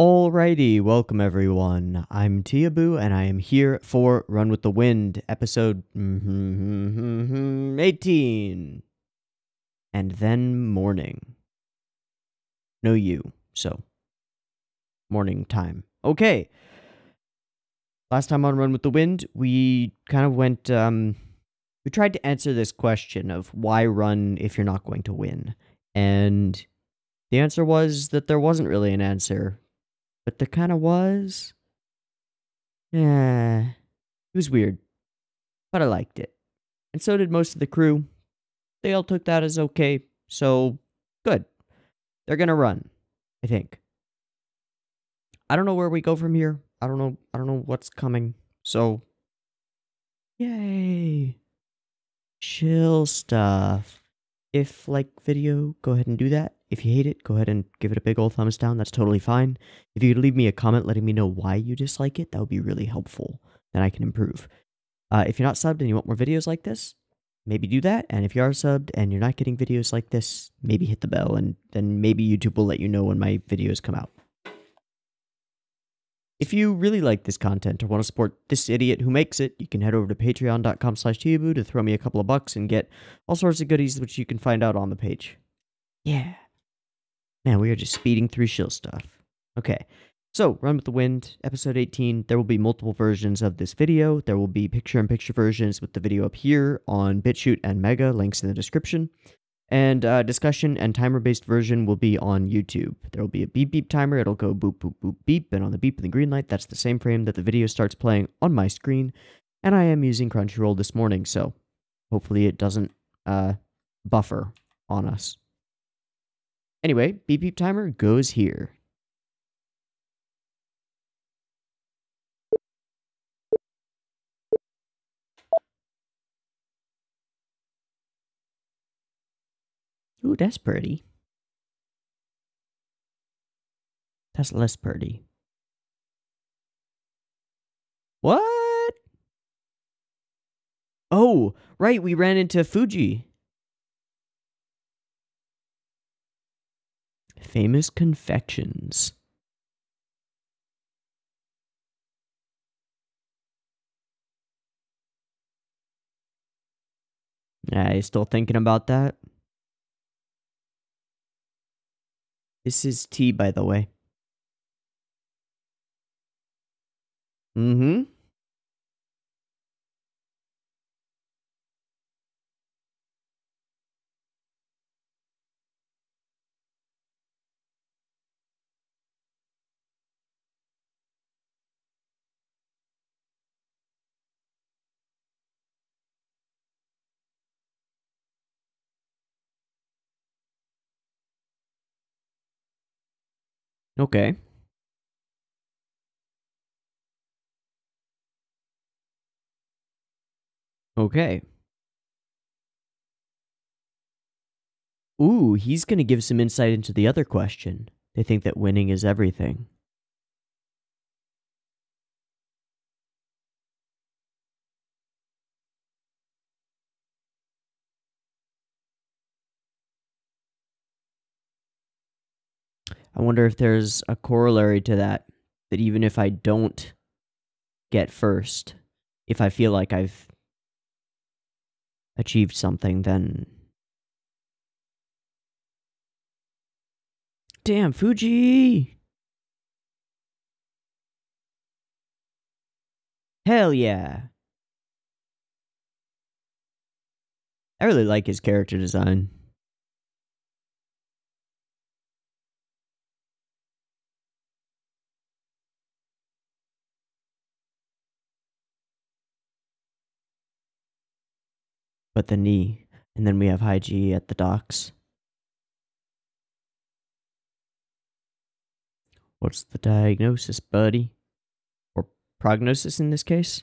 Alrighty, welcome everyone. I'm Teeaboo, and I am here for Run with the Wind, episode 18. And then morning. No you, so. Morning time. Okay. Last time on Run with the Wind, we kind of went, we tried to answer this question of why run if you're not going to win. And the answer was that there wasn't really an answer. But there kind of was. Yeah. It was weird. But I liked it. And so did most of the crew. They all took that as okay. So, good. They're gonna run, I think. I don't know where we go from here. I don't know what's coming. So, yay. Chill stuff. If like video, go ahead and do that. If you hate it, go ahead and give it a big old thumbs down. That's totally fine. If you could leave me a comment letting me know why you dislike it, that would be really helpful. Then I can improve. If you're not subbed and you want more videos like this, maybe do that. And if you are subbed and you're not getting videos like this, maybe hit the bell. And then maybe YouTube will let you know when my videos come out. If you really like this content or want to support this idiot who makes it, you can head over to patreon.com/Teeaboo to throw me a couple of bucks and get all sorts of goodies, which you can find out on the page. Yeah. Man, we are just speeding through shill stuff. Okay, so Run with the Wind, episode 18. There will be multiple versions of this video. There will be picture-in-picture versions with the video up here on BitChute and Mega, links in the description. And discussion and timer-based version will be on YouTube. There will be a beep-beep timer. It'll go boop, boop, boop, beep. And on the beep and the green light, that's the same frame that the video starts playing on my screen. And I am using Crunchyroll this morning, so hopefully it doesn't buffer on us. Anyway, beep beep timer goes here. Ooh, that's pretty. That's less pretty. What? Oh, right, we ran into Fuji. Famous confections. Yeah, you still thinking about that? This is tea, by the way. Mm-hmm. Okay. Okay. Ooh, he's going to give some insight into the other question. They think that winning is everything. I wonder if there's a corollary to that, that even if I don't get first, if I feel like I've achieved something, then... Damn, Fuji! Hell yeah! I really like his character design. But the knee, and then we have Haiji at the docks. What's the diagnosis, buddy? Or prognosis in this case?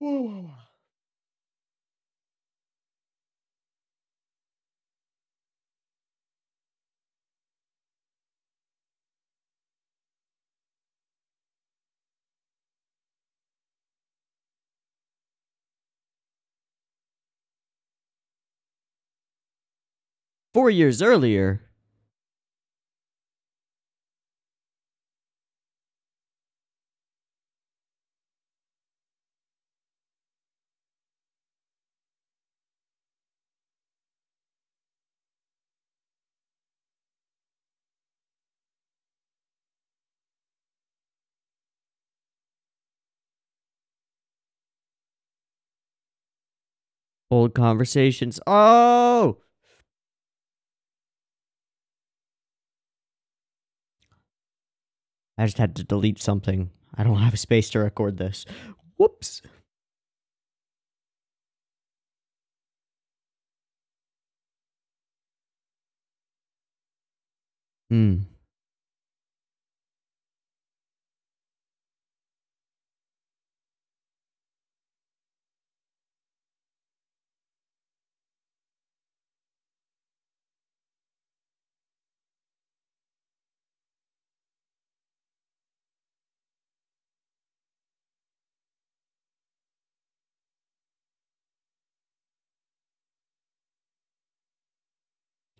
Whoa. Four years earlier. Old conversations. Oh! I just had to delete something. I don't have space to record this. Whoops.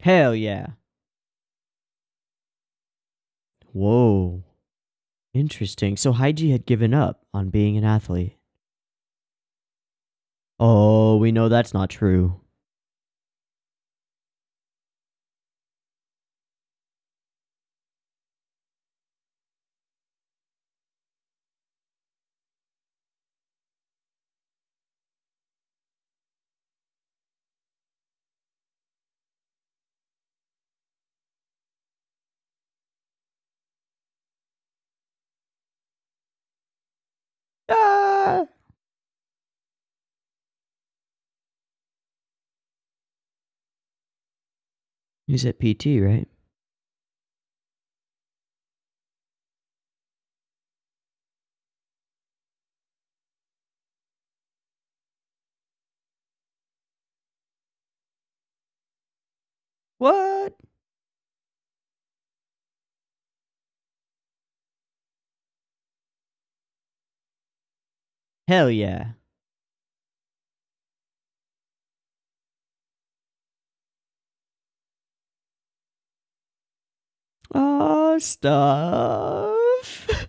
Hell yeah. Whoa. Interesting. So Haiji had given up on being an athlete. Oh, we know that's not true. He's at PT, right? What? Hell yeah. Stuff.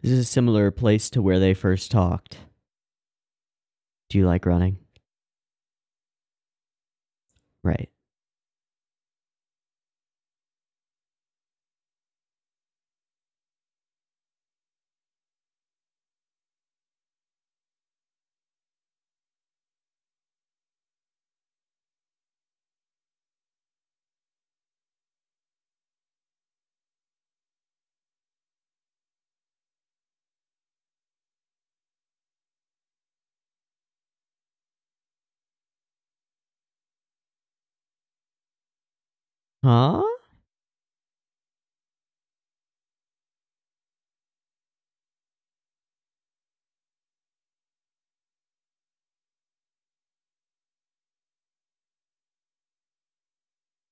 This is a similar place to where they first talked. Do you like running? Right. Huh?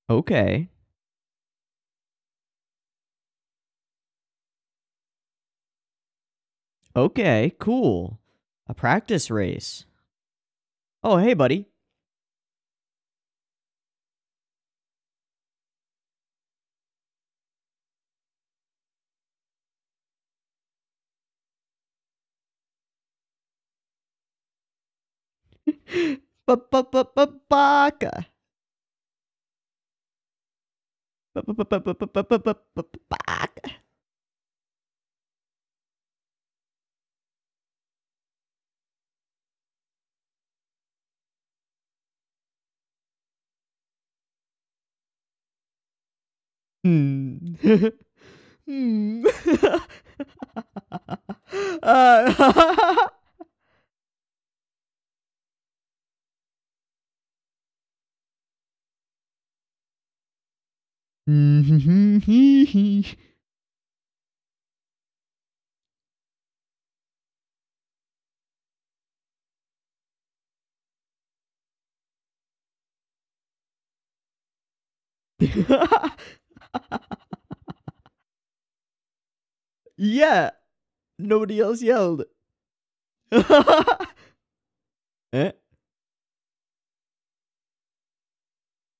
Okay. Okay, cool. A practice race. Oh, hey, buddy. Baka. Yeah, nobody else yelled. Eh?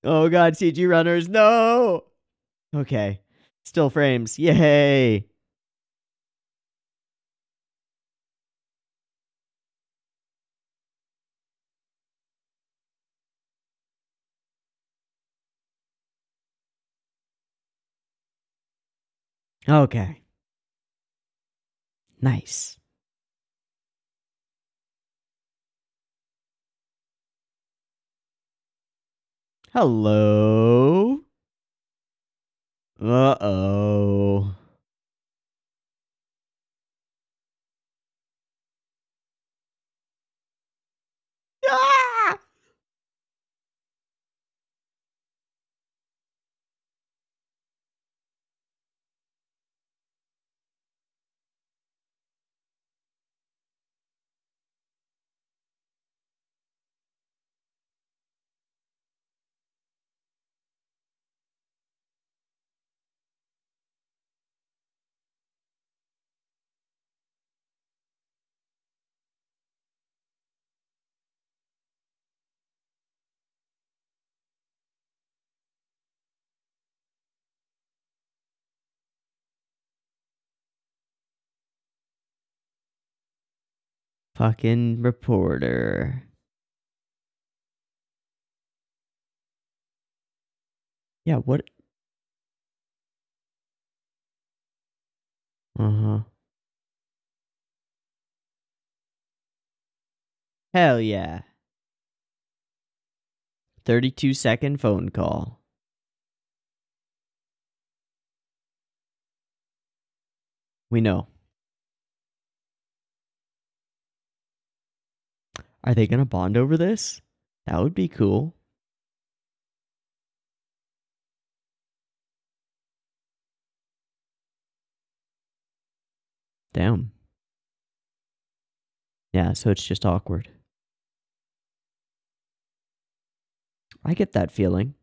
Oh god, CG runners, no! Okay, still frames, yay! Okay. Nice. Hello? Uh-oh. Ah! Fucking reporter. Yeah, what? Hell yeah. 32-second phone call. We know. Are they gonna bond over this? That would be cool. Damn. Yeah, so it's just awkward. I get that feeling.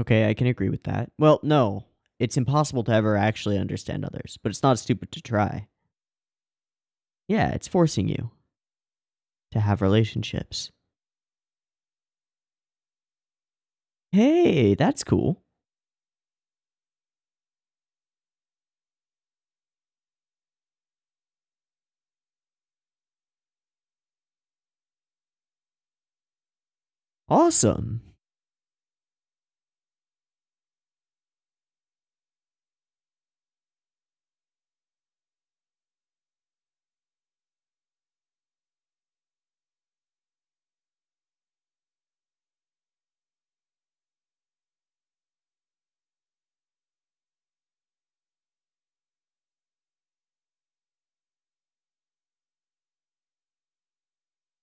Okay, I can agree with that. Well, no. It's impossible to ever actually understand others, but it's not stupid to try. Yeah, it's forcing you to have relationships. Hey, that's cool. Awesome.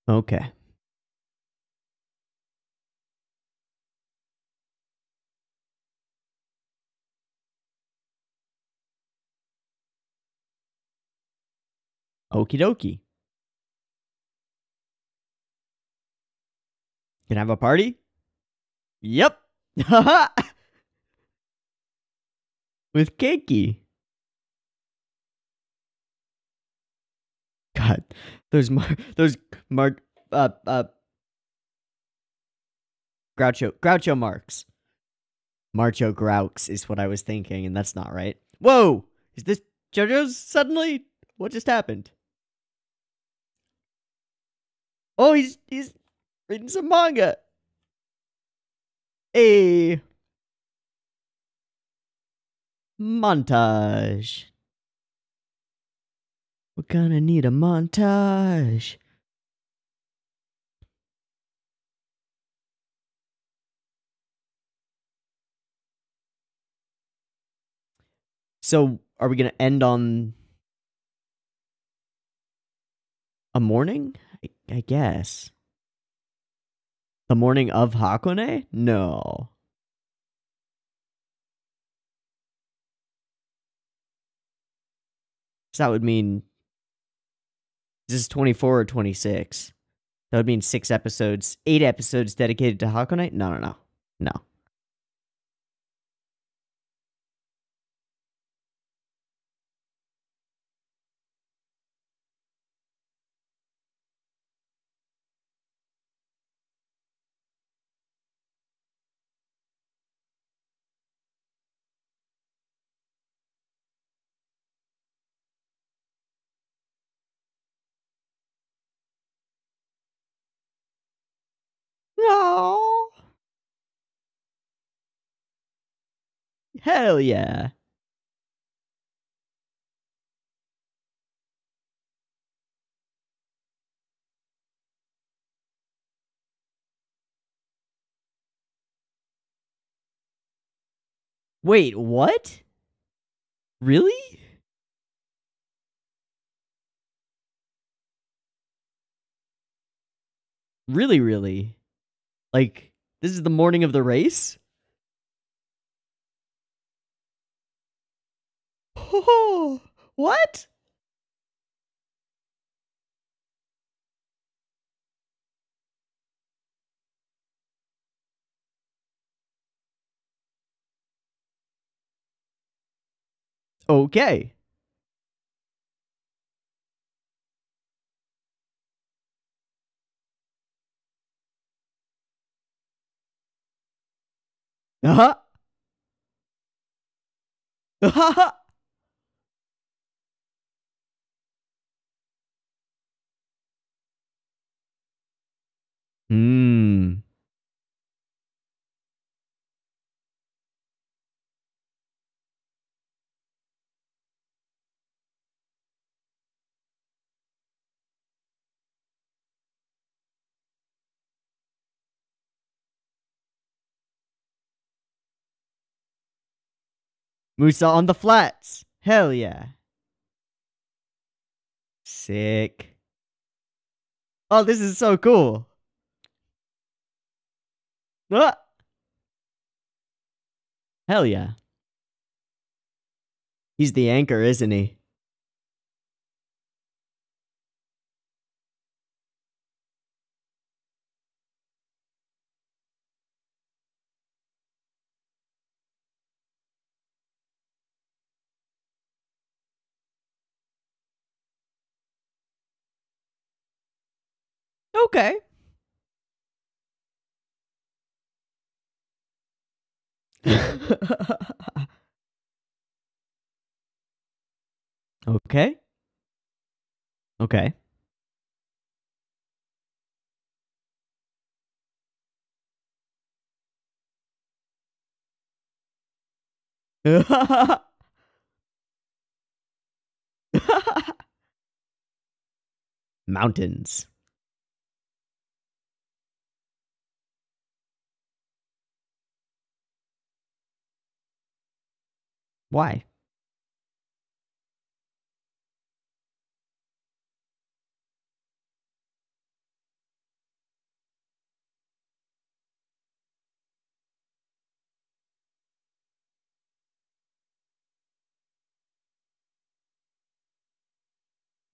Okay. Okie dokie. Can I have a party? Yep. With Keiki. God, Groucho Marx. Marcho Grouch is what I was thinking, and that's not right. Whoa! Is this JoJo's suddenly? What just happened? Oh, he's reading some manga. A montage. We're gonna need a montage. So are we going to end on a morning? I guess. The morning of Hakone? No. So that would mean this is 24 or 26. That would mean 8 episodes dedicated to Hakone? No. No. Hell yeah. Wait, what? Really? Really? Like, this is the morning of the race? Oh, what? Okay. Musa on the flats. Hell yeah. Sick. Oh, this is so cool. Ah! Hell yeah. He's the anchor, isn't he? Okay. Okay. Mountains. Why?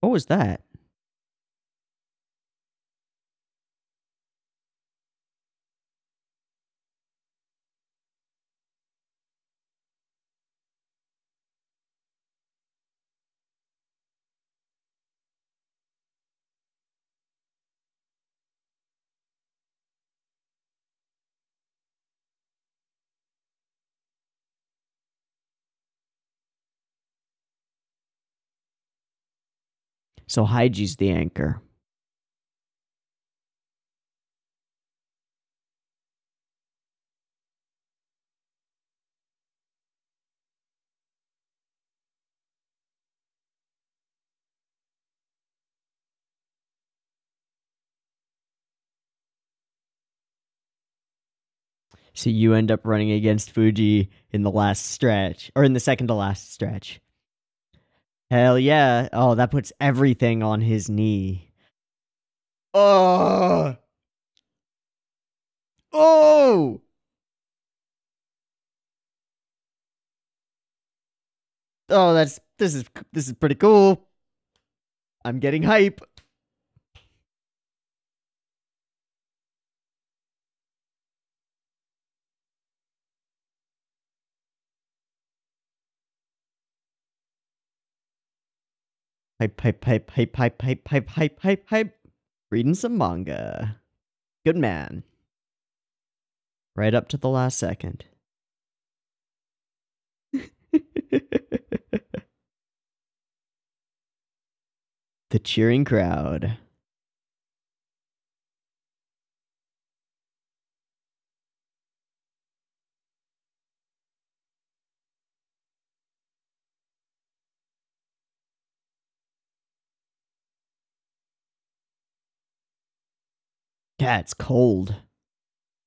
What was that? So Haiji's the anchor. So you end up running against Fuji in the last stretch, or in the second to last stretch. Hell yeah. Oh, that puts everything on his knee. Oh! Oh! Oh, that's, this is pretty cool. I'm getting hype. Hype, hype, hype, hype, hype, hype, hype, hype, hype, hype. Reading some manga. Good man. Right up to the last second. The cheering crowd. Yeah, it's cold.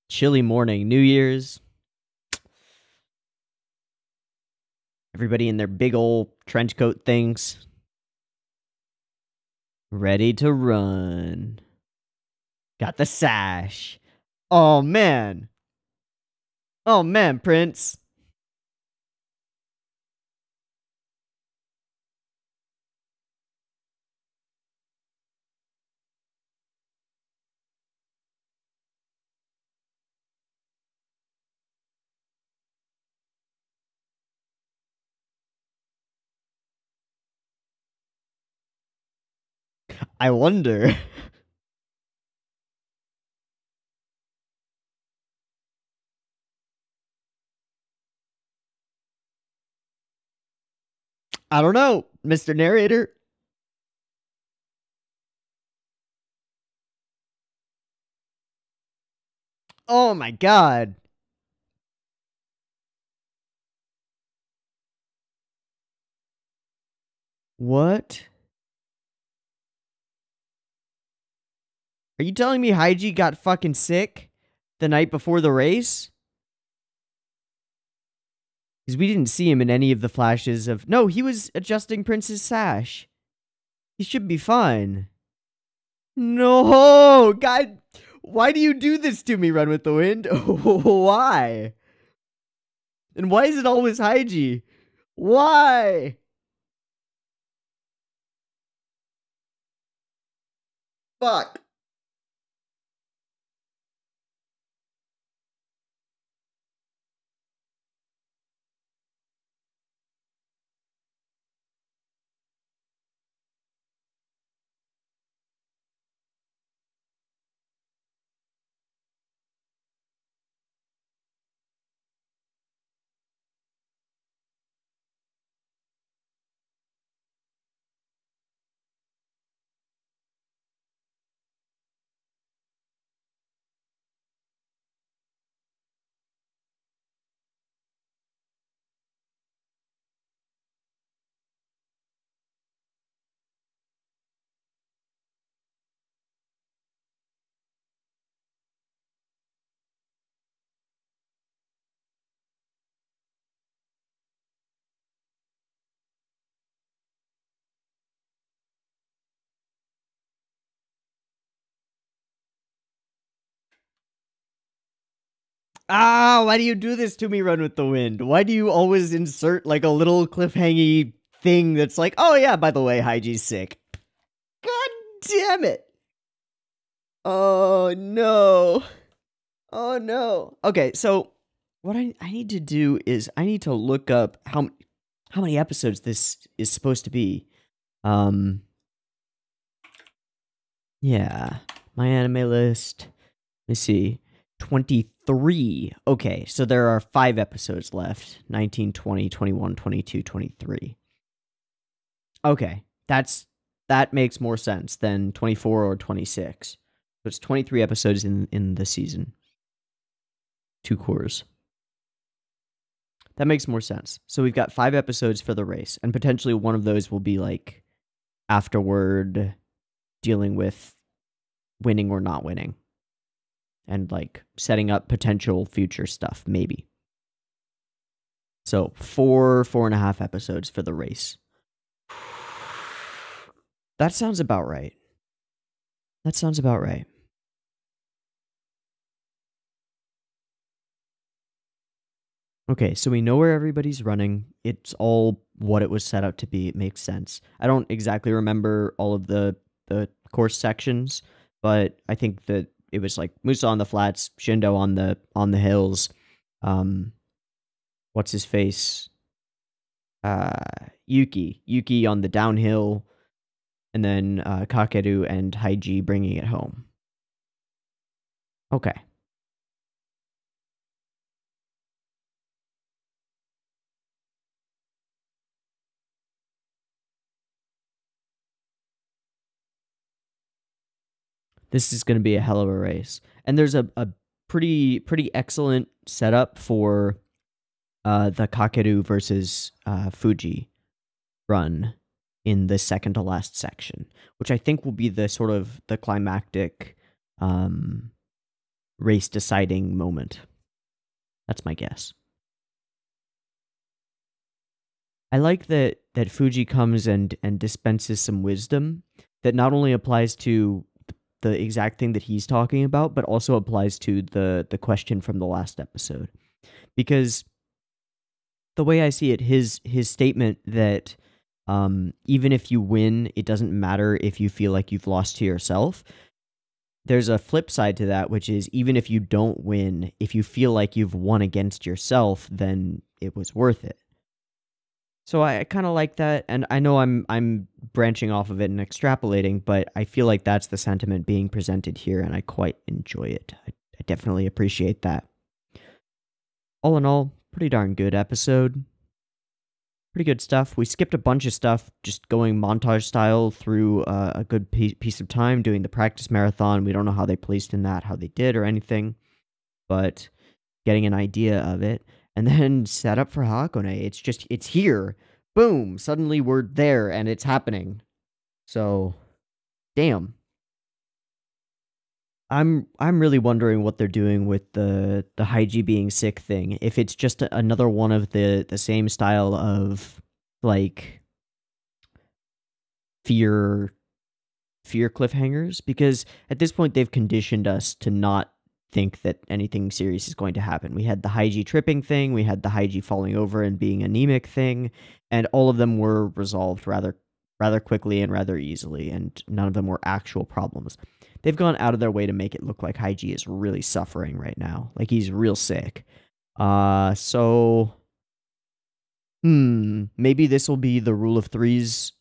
Chilly morning. New Year's. Everybody in their big old trench coat things. Ready to run. Got the sash. Oh, man. Oh, man, Prince. I wonder. I don't know, Mr. Narrator. Oh my God. What? Are you telling me Haiji got fucking sick the night before the race? Because we didn't see him in any of the flashes of... No, he was adjusting Prince's sash. He should be fine. No! God, why do you do this to me, Run With The Wind? Why? And why is it always Haiji? Why? Fuck. Ah, why do you do this to me, Run With The Wind? Why do you always insert, like, a little cliffhangy thing that's like, oh yeah, by the way, Haiji's sick. God damn it. Oh, no. Oh, no. Okay, so what I need to do is I need to look up how many episodes this is supposed to be. Yeah, my anime list. Let me see. 23. Okay, so there are 5 episodes left. 19, 20, 21, 22, 23. Okay, that makes more sense than 24 or 26. So it's 23 episodes in the season. 2 cores. That makes more sense. So we've got 5 episodes for the race, and potentially one of those will be like afterward dealing with winning or not winning. and like setting up potential future stuff, maybe. So four and a half episodes for the race. That sounds about right. That sounds about right. Okay, so we know where everybody's running. It's all what it was set out to be. It makes sense. I don't exactly remember all of the course sections, but I think that it was like Musa on the flats, Shindo on the hills. What's his face? Yuki on the downhill, and then Kakeru and Haiji bringing it home. Okay. This is going to be a hell of a race. And there's a pretty excellent setup for the Kakeru versus Fuji run in the second to last section, which I think will be the sort of the climactic race deciding moment. That's my guess. I like that Fuji comes and dispenses some wisdom that not only applies to the exact thing that he's talking about, but also applies to the question from the last episode. Because the way I see it, his statement that even if you win, it doesn't matter if you feel like you've lost to yourself. There's a flip side to that, which is even if you don't win, if you feel like you've won against yourself, then it was worth it. So I kind of like that, and I know I'm branching off of it and extrapolating, but I feel like that's the sentiment being presented here, and I quite enjoy it. I definitely appreciate that. All in all, pretty darn good episode. Pretty good stuff. We skipped a bunch of stuff, just going montage style through a good piece of time, doing the practice marathon. We don't know how they placed in that, how they did or anything, but getting an idea of it. And then set up for Hakone. It's just, it's here. Boom. Suddenly we're there and it's happening. So, damn. I'm really wondering what they're doing with the Haiji being sick thing. If it's just another one of the same style of, like, fear cliffhangers. Because at this point they've conditioned us to not think that anything serious is going to happen. We had the Haiji tripping thing, we had the Haiji falling over and being anemic thing, and all of them were resolved rather quickly and rather easily, and none of them were actual problems. They've gone out of their way to make it look like Haiji is really suffering right now. Like, he's real sick. So... maybe this will be the rule of threes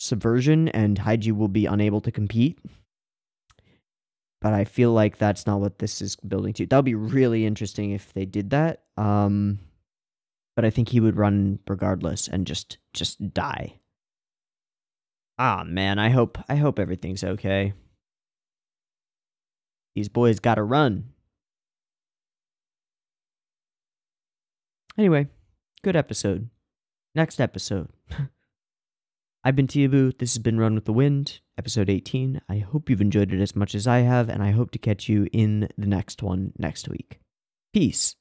subversion, and Haiji will be unable to compete? But I feel like that's not what this is building to. That would be really interesting if they did that. But I think he would run regardless and just die. Ah, man, I hope everything's okay. These boys gotta run. Anyway, good episode. Next episode. I've been Teeaboo, this has been Run with the Wind, episode 18. I hope you've enjoyed it as much as I have, and I hope to catch you in the next one next week. Peace.